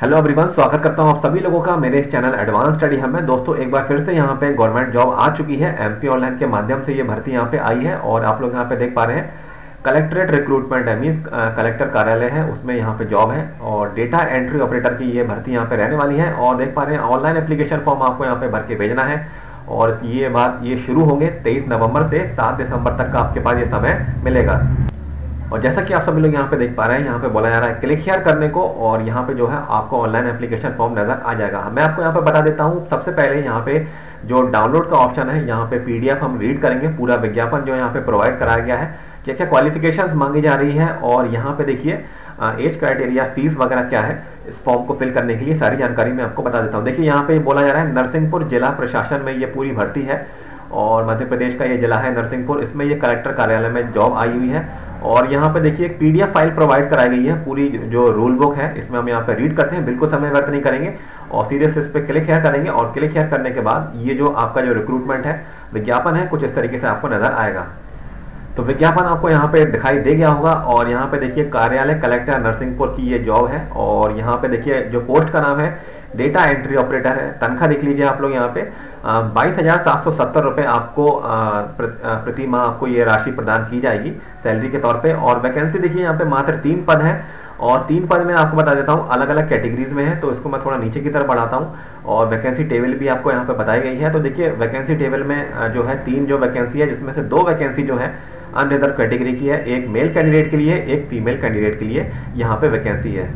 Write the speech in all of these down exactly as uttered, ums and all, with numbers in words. Hello everyone, स्वागत करता हूं आप सभी लोगों का मेरे इस चैनल एडवांस स्टडी हब में। दोस्तों एक बार फिर से यहां पे गवर्नमेंट जॉब आ चुकी है, एमपी ऑनलाइन के माध्यम से ये भर्ती यहां पे आई है और आप लोग यहां पे देख पा रहे हैं कलेक्टरेट रिक्रूटमेंट है, मीन्स कलेक्टर कार्यालय है, उसमें यहाँ पे जॉब है और डेटा एंट्री ऑपरेटर की ये भर्ती यहाँ पे रहने वाली है। और देख पा रहे हैं ऑनलाइन एप्लीकेशन फॉर्म आपको यहाँ पे भर के भेजना है और ये बात ये शुरू होंगे तेईस नवम्बर से सात दिसंबर तक का आपके पास ये समय मिलेगा। और जैसा कि आप सभी लोग यहाँ पे देख पा रहे हैं, यहाँ पे बोला जा रहा है क्लिक हियर करने को और यहाँ पे जो है आपको ऑनलाइन एप्लीकेशन फॉर्म नजर आ जाएगा। मैं आपको यहाँ पे बता देता हूँ, सबसे पहले यहाँ पे जो डाउनलोड का ऑप्शन है, यहाँ पे पीडीएफ हम रीड करेंगे। पूरा विज्ञापन जो यहाँ पे प्रोवाइड कराया गया है, क्या क्या क्वालिफिकेशन मांगी जा रही है और यहाँ पे देखिए एज क्राइटेरिया, फीस वगैरह क्या है, इस फॉर्म को फिल करने के लिए सारी जानकारी मैं आपको बता देता हूँ। देखिए यहाँ पे बोला जा रहा है नरसिंहपुर जिला प्रशासन में ये पूरी भर्ती है और मध्य प्रदेश का ये जिला है नरसिंहपुर, इसमें ये कलेक्टर कार्यालय में जॉब आई हुई है। और यहाँ पे देखिए एक पीडीएफ फाइल प्रोवाइड कराई गई है, पूरी जो रूल बुक है इसमें हम यहाँ पे रीड करते हैं, बिल्कुल समय व्यर्थ नहीं करेंगे और सीधे से इस पर क्लिक हेयर करेंगे। और क्लिक हेयर करने के बाद ये जो आपका जो रिक्रूटमेंट है, विज्ञापन है, कुछ इस तरीके से आपको नजर आएगा। तो विज्ञापन आपको यहाँ पे दिखाई दे गया होगा और यहाँ पे देखिए कार्यालय कलेक्टर नरसिंहपुर की ये जॉब है और यहाँ पे देखिए जो पोस्ट का नाम है डेटा एंट्री ऑपरेटर है। तनख्वाह देख लीजिए आप लोग यहाँ पे बाईस हजार सात सौ सत्तर रुपये आपको प्रति माह आपको ये राशि प्रदान की जाएगी सैलरी के तौर पे। और वैकेंसी देखिए यहाँ पे मात्र तीन पद हैं और तीन पद में आपको बता देता हूँ अलग अलग कैटेगरीज में है, तो इसको मैं थोड़ा नीचे की तरफ बढ़ाता हूँ। और वैकेंसी टेबल भी आपको यहाँ पे बताई गई है। तो देखिए वैकेंसी टेबल में जो है तीन जो वैकेंसी है, जिसमें से दो वैकेंसी जो है अनरिजर्व कैटेगरी की है, एक मेल कैंडिडेट के लिए, एक फीमेल कैंडिडेट के लिए यहाँ पे वैकेंसी है।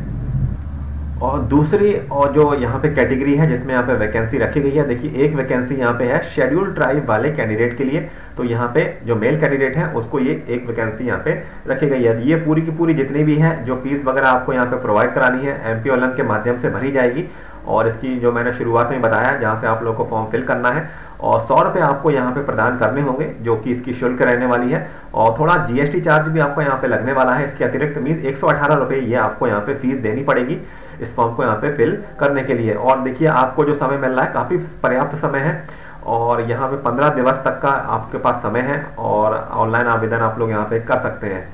और दूसरी और जो यहाँ पे कैटेगरी है जिसमें यहाँ पे वैकेंसी रखी गई है, देखिए एक वैकेंसी यहाँ पे है शेड्यूल ट्राइब वाले कैंडिडेट के लिए। तो यहाँ पे जो मेल कैंडिडेट है उसको ये एक वैकेंसी यहाँ पे रखी गई है। ये पूरी की पूरी जितनी भी है जो फीस वगैरह आपको यहाँ पे प्रोवाइड करानी है एमपी ऑनलाइन के माध्यम से भरी जाएगी। और इसकी जो मैंने शुरुआत में बताया जहाँ से आप लोग को फॉर्म फिल करना है और सौ रुपये आपको यहाँ पे प्रदान करने होंगे जो कि इसकी शुल्क रहने वाली है। और थोड़ा जीएसटी चार्ज भी आपको यहाँ पे लगने वाला है इसके अतिरिक्त, मीन एक सौ अठारह रुपये ये आपको यहाँ पे फीस देनी पड़ेगी इस फॉर्म को यहाँ पे फिल करने के लिए। और देखिए आपको जो समय मिल रहा है काफ़ी पर्याप्त समय है और यहाँ पे पंद्रह दिवस तक का आपके पास समय है और ऑनलाइन आवेदन आप लोग यहाँ पे कर सकते हैं।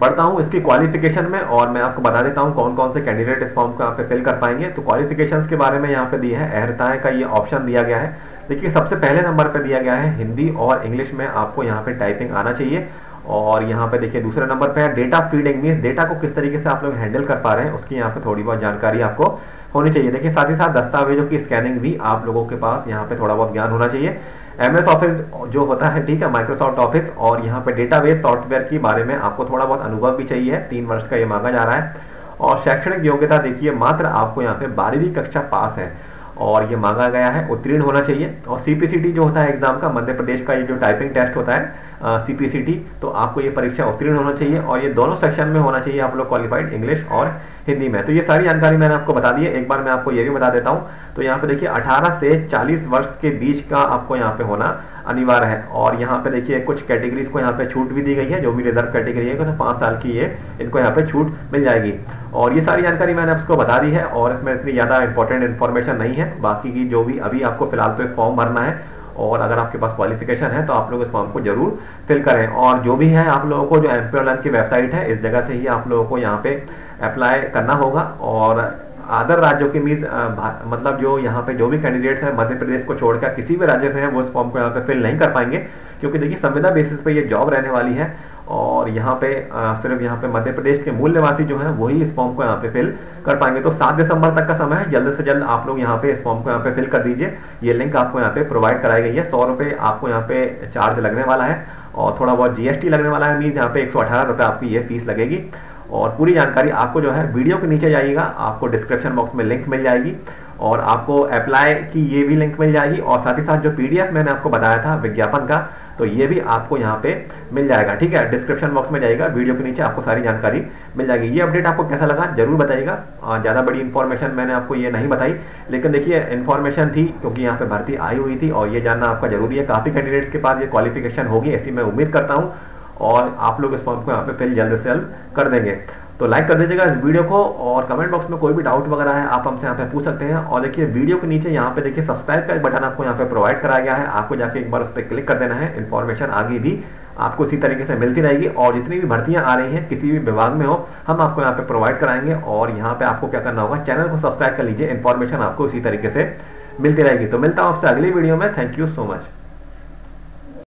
बढ़ता हूँ इसकी क्वालिफिकेशन में और मैं आपको बता देता हूँ कौन कौन से कैंडिडेट इस फॉर्म को यहाँ पे फिल कर पाएंगे। तो क्वालिफिकेशन के बारे में यहाँ पे दिए है, अहर्ताएँ का ये ऑप्शन दिया गया है। देखिए सबसे पहले नंबर पर दिया गया है हिंदी और इंग्लिश में आपको यहाँ पे टाइपिंग आना चाहिए। और यहाँ पे देखिए दूसरे नंबर पे है डेटा फीडिंग, मीन्स डेटा को किस तरीके से आप लोग हैंडल कर पा रहे हैं उसकी यहाँ पे थोड़ी बहुत जानकारी आपको होनी चाहिए। देखिए साथ ही साथ दस्तावेजों की स्कैनिंग भी आप लोगों के पास यहाँ पे थोड़ा बहुत ज्ञान होना चाहिए। एमएस ऑफिस जो होता है, ठीक है, माइक्रोसॉफ्ट ऑफिस, और यहाँ पे डेटाबेस सॉफ्टवेयर के बारे में आपको थोड़ा बहुत अनुभव भी चाहिए। तीन वर्ष का ये मांगा जा रहा है। और शैक्षणिक योग्यता देखिए मात्र आपको यहाँ पे बारहवीं कक्षा पास है और ये मांगा गया है, उत्तीर्ण होना चाहिए। और सीपीसीटी जो होता है एग्जाम का, मध्य प्रदेश का ये जो टाइपिंग टेस्ट होता है सीपीसीटी, तो आपको ये परीक्षा उत्तीर्ण होना चाहिए और ये दोनों सेक्शन में होना चाहिए आप लोग क्वालिफाइड, इंग्लिश और हिंदी में। तो ये सारी जानकारी मैंने आपको बता दी है। एक बार मैं आपको ये भी बता देता हूँ, तो यहाँ पे देखिए अठारह से चालीस वर्ष के बीच का आपको यहाँ पे होना अनिवार्य है। और यहाँ पे देखिए कुछ कैटेगरीज को यहाँ पे छूट भी दी गई है, जो भी रिजर्व कैटेगरी है तो पाँच साल की ये इनको यहाँ पे छूट मिल जाएगी। और ये सारी जानकारी मैंने आपको बता दी है और इसमें इतनी ज़्यादा इंपॉर्टेंट इन्फॉर्मेशन नहीं है। बाकी की जो भी अभी आपको फिलहाल तो फॉर्म भरना है और अगर आपके पास क्वालिफिकेशन है तो आप लोग इस फॉर्म को जरूर फिल करें। और जो भी है आप लोगों को जो एमपी ऑनलाइन की वेबसाइट है, इस जगह से ही आप लोगों को यहाँ पे अप्लाई करना होगा। और अदर राज्यों के मीज मतलब जो यहाँ पे जो भी कैंडिडेट्स हैं मध्य प्रदेश को छोड़कर किसी भी राज्य से हैं वो इस फॉर्म को यहाँ पे फिल नहीं कर पाएंगे, क्योंकि देखिए संविदा बेसिस पे ये जॉब रहने वाली है और यहाँ पे आ, सिर्फ यहाँ पे मध्य प्रदेश के मूल निवासी जो है वही इस फॉर्म को यहाँ पे फिल कर पाएंगे। तो सात दिसंबर तक का समय है, जल्द से जल्द आप लोग यहाँ पे इस फॉर्म को यहाँ पे फिल कर दीजिए। ये लिंक आपको यहाँ पे प्रोवाइड कराई गई है। सौ रुपये आपको यहाँ पे चार्ज लगने वाला है और थोड़ा बहुत जीएसटी लगने वाला है, मीन यहाँ पे एक सौ अठारह रुपये आपकी ये फीस लगेगी। और पूरी जानकारी आपको जो है वीडियो के नीचे जाइएगा, आपको डिस्क्रिप्शन बॉक्स में लिंक मिल जाएगी और आपको अप्लाई की ये भी लिंक मिल जाएगी। और साथ ही साथ जो पीडीएफ मैंने आपको बताया था विज्ञापन का, तो ये भी आपको यहाँ पे मिल जाएगा, ठीक है। डिस्क्रिप्शन बॉक्स में जाइएगा, वीडियो के नीचे आपको सारी जानकारी मिल जाएगी। ये अपडेट आपको कैसा लगा जरूर बताइएगा। ज़्यादा बड़ी इन्फॉर्मेशन मैंने आपको ये नहीं बताई, लेकिन देखिए इन्फॉर्मेशन थी क्योंकि यहाँ पे भर्ती आई हुई थी और ये जानना आपका जरूरी है। काफ़ी कैंडिडेट्स के पास ये क्वालिफिकेशन होगी, ऐसी मैं उम्मीद करता हूँ। और आप लोग इस फॉर्म को यहाँ पे फिल जल्द से जल्द कर देंगे। तो लाइक कर दीजिएगा इस वीडियो को और कमेंट बॉक्स में कोई भी डाउट वगैरह है आप हमसे यहाँ पे पूछ सकते हैं। और देखिए वीडियो के नीचे यहाँ पे देखिए सब्सक्राइब का बटन आपको यहाँ पे प्रोवाइड कराया गया है, आपको जाके एक बार उस पर क्लिक कर देना है। इन्फॉर्मेशन आगे भी आपको इसी तरीके से मिलती रहेगी। और जितनी भी भर्तियां आ रही हैं किसी भी विभाग में हो, हम आपको यहाँ पे प्रोवाइड कराएंगे। और यहाँ पे आपको क्या करना होगा, चैनल को सब्सक्राइब कर लीजिए, इन्फॉर्मेशन आपको इसी तरीके से मिलती रहेगी। तो मिलता हूँ आपसे अगली वीडियो में। Thank you so much.